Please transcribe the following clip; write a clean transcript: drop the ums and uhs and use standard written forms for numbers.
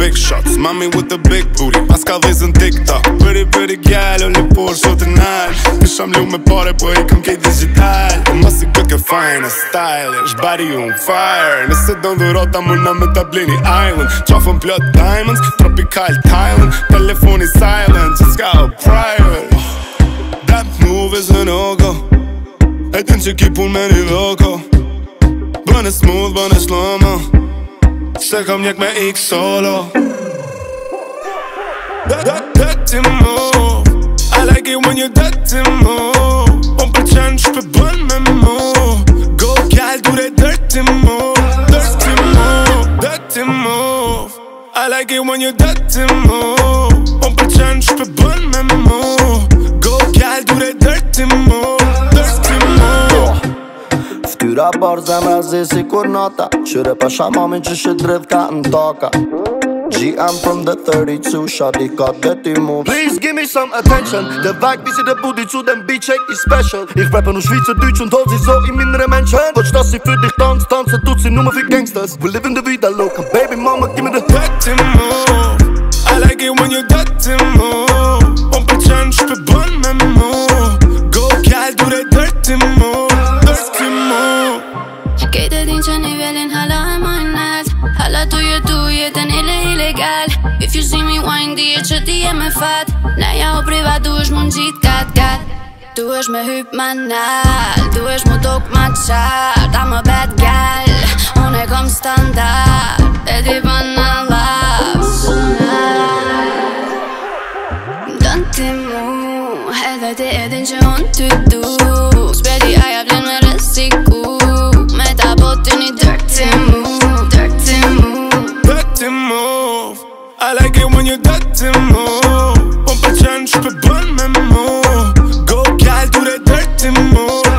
big shots. Mommy with the big booty, Pascal is në TikTok. Pretty gal, unë por sot e nal. Kisha mlu me pare, po I kam kejt digital. Po masi këtë ke fine e stylish, body on fire. Nëse do ndurota, muna me ta blini island. Qafën plot diamonds, tropical Thailand. Telefoni silent, just got a private. That move is a no-go. E din që ki pun me një loko. Bëne smooth, bëne slow-mo. Se kam njek me ik solo. Dirty move, I like it when you dirty move. On për qenë shpe bën me mu. Go kjall dure dirty move. Dirty move, dirty move, I like it when you dirty move. On për qenë shpe bën me mu. Go kjall dure dirty move. Fytyra barë zemra zi si kur nota. Qyre pasha mamin që shë drevka në taka. GM from the 32, shawty got dirty moves. Please give me some attention. The vibe is in the booty, so them bitch ain't special. Ich rappe nur Schweizerdeutsch und hol sie so in mindere Menschen. Watch, dass sie für dich tanzt, tanzen tut sie nur mehr für Gangsters. We live in the vida loca, baby mama, give me the dirty move. I like it when you dirty move. On percent, shpe bën me mu. Go kjall, do the dirty move. Kejtë din që nivelin hala e majnat. Hala tu jetën ilegal. If you see me wine, dije që ti e me fat. Naja o privat, du esh mund gjit kat. Du esh me hyp ma nal. Du esh mu tok ma qart. I'm a bad gal. Une kom standart. E di ban në laps. Dën ti mu. Edhe ti edin që on ty du. Spedi aja vlen me rësiku. Dirty move, dirty move, dirty move. I like it when you dirty move. On percent, shpe bën me mu. Go kjall, do the dirty move.